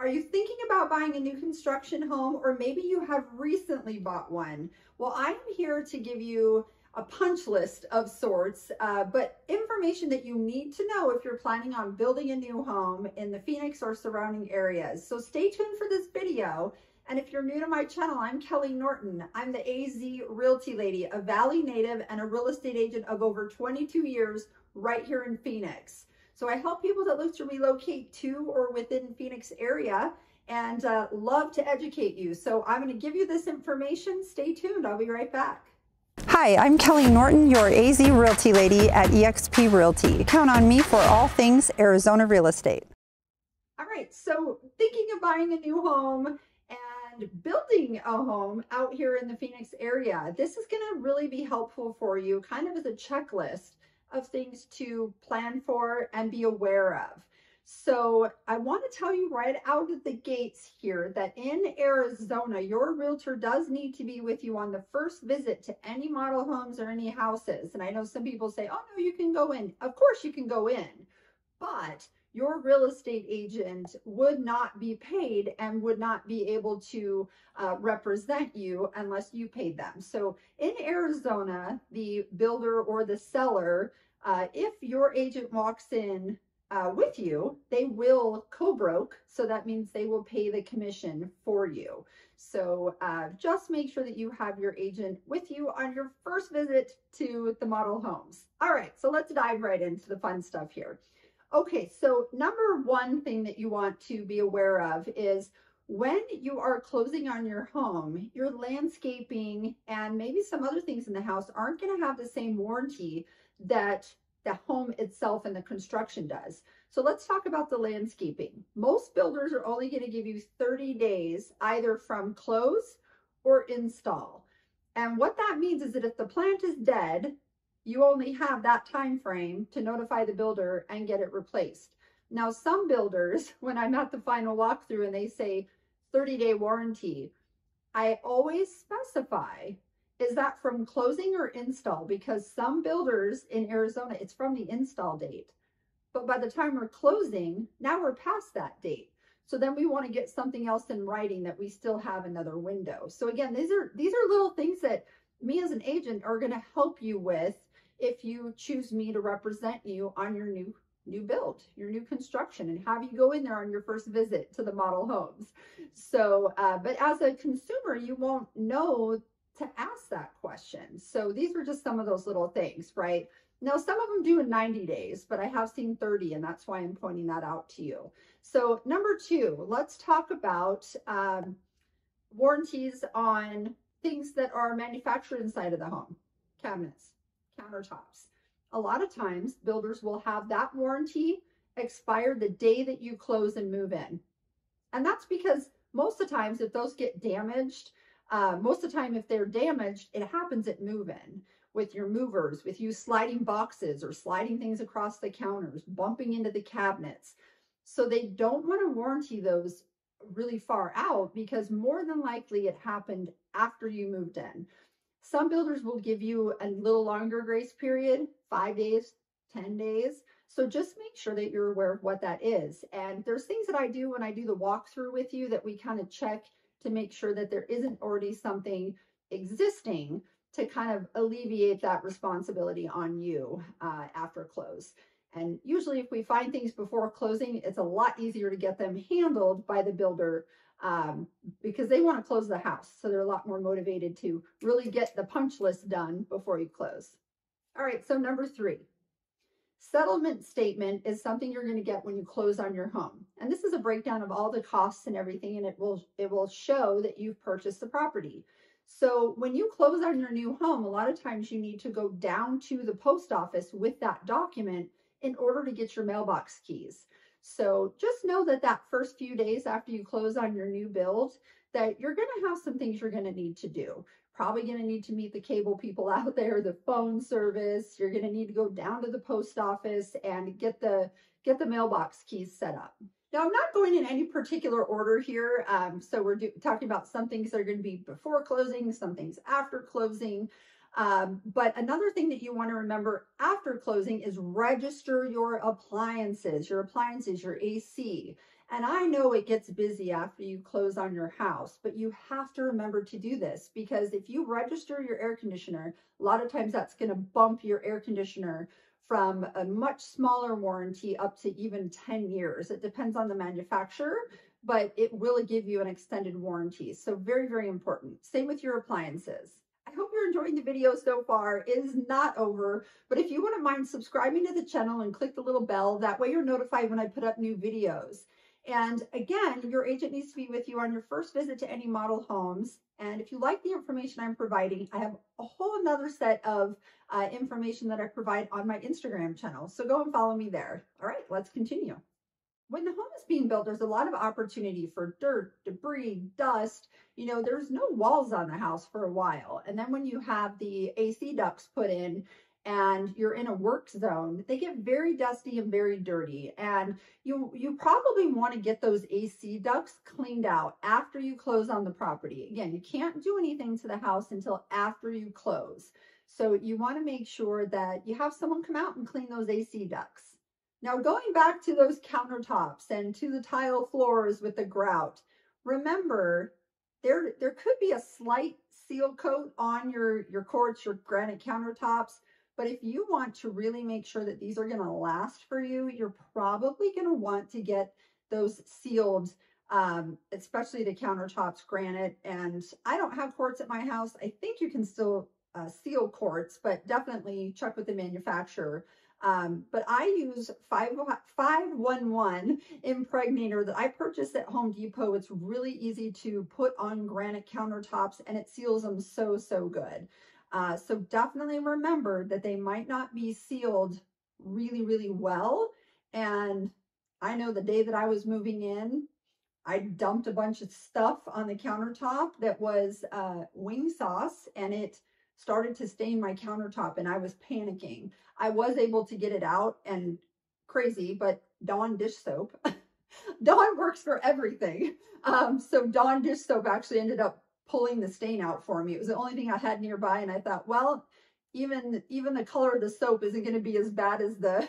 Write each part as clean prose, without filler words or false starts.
Are you thinking about buying a new construction home, or maybe you have recently bought one? Well, I am here to give you a punch list of sorts, but information that you need to know if you're planning on building a new home in the Phoenix or surrounding areas. So stay tuned for this video. And if you're new to my channel, I'm Kelley Norton. I'm the AZ Realty Lady, a Valley native and a real estate agent of over 22 years right here in Phoenix. So I help people that look to relocate to or within Phoenix area, and love to educate you. So I'm going to give you this information. Stay tuned. I'll be right back. Hi, I'm Kelley Norton, your AZ Realty Lady at EXP Realty. Count on me for all things Arizona real estate. All right, so thinking of buying a new home and building a home out here in the Phoenix area, this is going to really be helpful for you, kind of as a checklist of things to plan for and be aware of. So I want to tell you right out of the gates here that in Arizona, your realtor does need to be with you on the first visit to any model homes or any houses. And I know some people say, oh no, you can go in. Of course you can go in, but your real estate agent would not be paid and would not be able to represent you unless you paid them. So in Arizona, the builder or the seller, if your agent walks in with you, they will co-broke. So that means they will pay the commission for you. So just make sure that you have your agent with you on your first visit to the model homes. All right, so let's dive right into the fun stuff here. Okay, so number one thing that you want to be aware of is when you are closing on your home, your landscaping and maybe some other things in the house aren't going to have the same warranty that the home itself and the construction does. So let's talk about the landscaping. Most builders are only going to give you 30 days either from close or install. And what that means is that if the plant is dead, you only have that time frame to notify the builder and get it replaced. Now, some builders, when I'm at the final walkthrough and they say 30-day warranty, I always specify, is that from closing or install? Because some builders in Arizona, it's from the install date. But by the time we're closing, now we're past that date. So then we want to get something else in writing that we still have another window. So again, these are little things that me as an agent are going to help you with if you choose me to represent you on your new build, your new construction, and have you go in there on your first visit to the model homes. So, but as a consumer, you won't know to ask that question. So these were just some of those little things, right? Now, some of them do in 90 days, but I have seen 30, and that's why I'm pointing that out to you. So number two, let's talk about warranties on things that are manufactured inside of the home, cabinets, countertops. A lot of times builders will have that warranty expire the day that you close and move in. And that's because most of the times if those get damaged, it happens at move-in with your movers, with you sliding boxes or sliding things across the counters, bumping into the cabinets. So they don't want to warranty those really far out because more than likely it happened after you moved in. Some builders will give you a little longer grace period, 5 days, 10 days. So just make sure that you're aware of what that is. And there's things that I do when I do the walkthrough with you that we kind of check to make sure that there isn't already something existing to kind of alleviate that responsibility on you after close. And usually if we find things before closing, it's a lot easier to get them handled by the builder because they want to close the house. So they're a lot more motivated to really get the punch list done before you close. All right, so number three, settlement statement is something you're going to get when you close on your home. And this is a breakdown of all the costs and everything, and it will show that you've purchased the property. So when you close on your new home, a lot of times you need to go down to the post office with that document in order to get your mailbox keys. So just know that that first few days after you close on your new build, that you're going to have some things you're going to need to do. Probably going to need to meet the cable people out there, the phone service. You're going to need to go down to the post office and get the mailbox keys set up. Now, I'm not going in any particular order here. So we're talking about some things that are going to be before closing, some things after closing. But another thing that you want to remember after closing is register your appliances, your AC, And I know it gets busy after you close on your house, but you have to remember to do this, because if you register your air conditioner, a lot of times that's going to bump your air conditioner from a much smaller warranty up to even 10 years. It depends on the manufacturer, but it will give you an extended warranty. So very, very important. Same with your appliances. I hope you're enjoying the video so far. It is not over, but if you wouldn't mind subscribing to the channel and click the little bell, that way you're notified when I put up new videos. And again, your agent needs to be with you on your first visit to any model homes. And if you like the information I'm providing, I have a whole another set of information that I provide on my Instagram channel. So go and follow me there. All right, let's continue. When the home is being built, there's a lot of opportunity for dirt, debris, dust. You know, there's no walls on the house for a while. And then when you have the AC ducts put in, and you're in a work zone, they get very dusty and very dirty. And you probably want to get those AC ducts cleaned out after you close on the property. Again, you can't do anything to the house until after you close. So you want to make sure that you have someone come out and clean those AC ducts. Now, going back to those countertops and to the tile floors with the grout, remember there could be a slight seal coat on your quartz, your granite countertops. But if you want to really make sure that these are going to last for you, you're probably going to want to get those sealed, especially the countertops, granite. And I don't have quartz at my house. I think you can still seal quartz, but definitely check with the manufacturer. But I use 511 impregnator that I purchased at Home Depot. It's really easy to put on granite countertops, and it seals them so, so good. So definitely remember that they might not be sealed really, really well. And I know the day that I was moving in, I dumped a bunch of stuff on the countertop that was wing sauce, and it started to stain my countertop, and I was panicking. I was able to get it out, and crazy, but Dawn dish soap. Dawn works for everything. So Dawn dish soap actually ended up pulling the stain out for me. It was the only thing I had nearby, and I thought, well, even the color of the soap isn't going to be as bad as the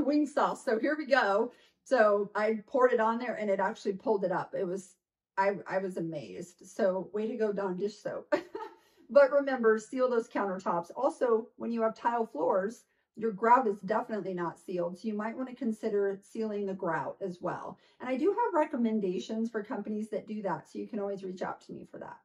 wing sauce. So here we go. So I poured it on there, and it actually pulled it up. It was I was amazed. So way to go, Dawn dish soap. But remember, seal those countertops. Also, when you have tile floors, your grout is definitely not sealed, so you might want to consider sealing the grout as well. And I do have recommendations for companies that do that, so you can always reach out to me for that.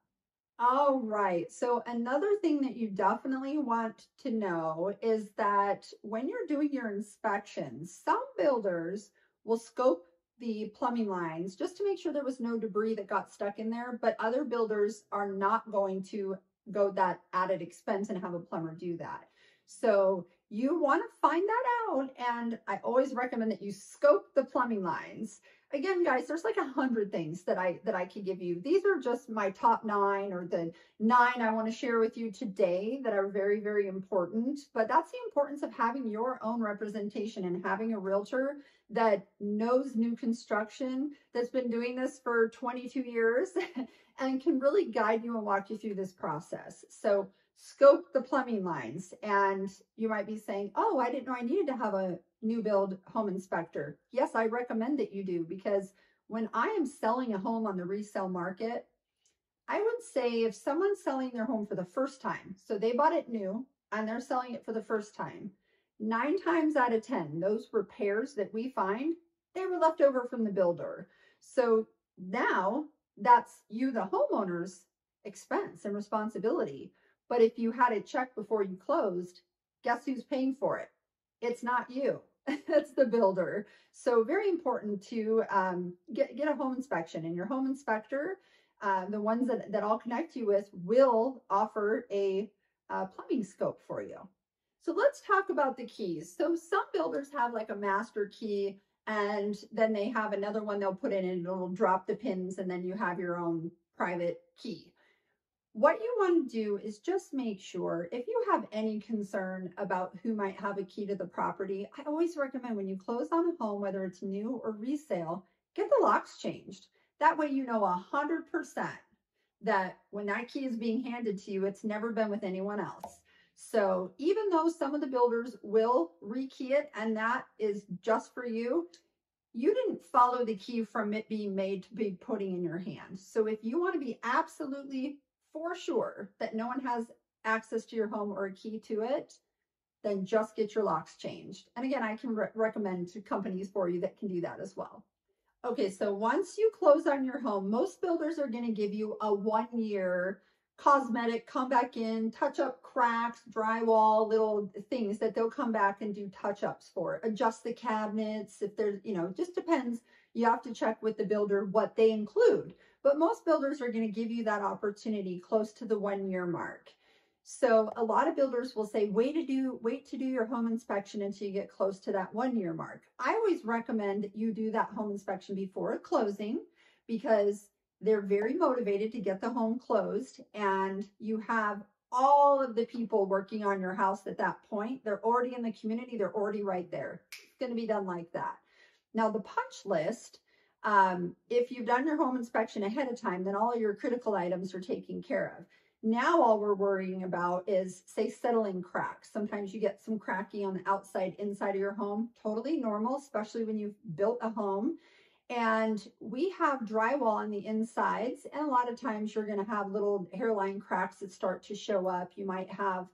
All right, so another thing that you definitely want to know is that when you're doing your inspections, some builders will scope the plumbing lines just to make sure there was no debris that got stuck in there, but other builders are not going to go that added expense and have a plumber do that. So you want to find that out, and I always recommend that you scope the plumbing lines. Again, guys, there's like 100 things that I could give you. These are just my top 9, or the 9 I want to share with you today that are very, very important. But that's the importance of having your own representation and having a realtor that knows new construction, that's been doing this for 22 years and can really guide you and walk you through this process. So scope the plumbing lines. And you might be saying, oh, I didn't know I needed to have a new build home inspector. Yes, I recommend that you do, because when I am selling a home on the resale market, I would say if someone's selling their home for the first time, so they bought it new and they're selling it for the first time, 9 times out of 10, those repairs that we find, they were left over from the builder. So now that's you, the homeowner's expense and responsibility. But if you had it checked before you closed, guess who's paying for it? It's not you, it's the builder. So very important to get a home inspection, and your home inspector, the ones that I'll connect you with, will offer a plumbing scope for you. So let's talk about the keys. So some builders have like a master key, and then they have another one they'll put in, and it'll drop the pins, and then you have your own private key. What you want to do is just make sure, if you have any concern about who might have a key to the property, I always recommend when you close on a home, whether it's new or resale, get the locks changed. That way you know 100% that when that key is being handed to you, it's never been with anyone else. So even though some of the builders will rekey it, and that is just for you, you didn't follow the key from it being made to be putting in your hand. So if you want to be absolutely for sure that no one has access to your home or a key to it, then just get your locks changed. And again, I can recommend to companies for you that can do that as well. Okay, so once you close on your home, most builders are going to give you a 1-year cosmetic, come back in, touch up cracks, drywall, little things that they'll come back and do touch ups for, adjust the cabinets. If there's, you know, just depends. You have to check with the builder what they include, but most builders are going to give you that opportunity close to the 1-year mark. So a lot of builders will say, wait to do your home inspection until you get close to that 1-year mark. I always recommend that you do that home inspection before closing, because they're very motivated to get the home closed, and you have all of the people working on your house at that point. They're already in the community. They're already right there. It's going to be done like that. Now the punch list, if you've done your home inspection ahead of time, then all of your critical items are taken care of. Now all we're worrying about is, say, settling cracks. Sometimes you get some cracking on the outside, inside of your home. Totally normal, especially when you've built a home. And we have drywall on the insides, and a lot of times you're going to have little hairline cracks that start to show up. You might have,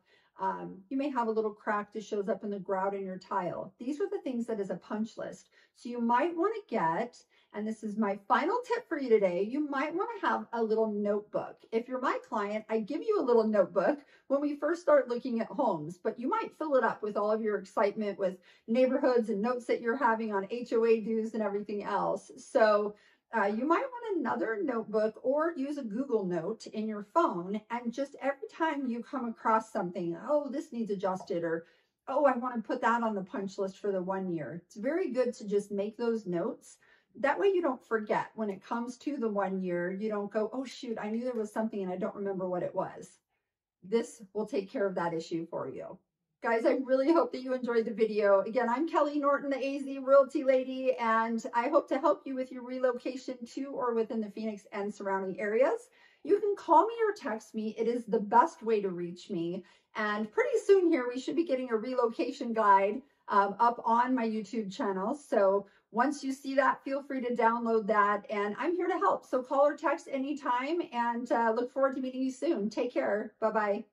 you may have a little crack that shows up in the grout in your tile. These are the things that is a punch list. So you might want to get, and this is my final tip for you today, you might want to have a little notebook. If you're my client, I give you a little notebook when we first start looking at homes, but you might fill it up with all of your excitement with neighborhoods and notes that you're having on HOA dues and everything else. So you might want another notebook, or use a Google Note in your phone, and just every time you come across something, oh, this needs adjusted, or oh, I want to put that on the punch list for the 1 year. It's very good to just make those notes. That way you don't forget when it comes to the 1 year. You don't go, oh shoot, I knew there was something and I don't remember what it was. This will take care of that issue for you. Guys, I really hope that you enjoyed the video. Again, I'm Kelley Norton, the AZ Realty Lady, and I hope to help you with your relocation to or within the Phoenix and surrounding areas. You can call me or text me. It is the best way to reach me. And pretty soon here, we should be getting a relocation guide up on my YouTube channel. So once you see that, feel free to download that, and I'm here to help. So call or text anytime, and look forward to meeting you soon. Take care. Bye-bye.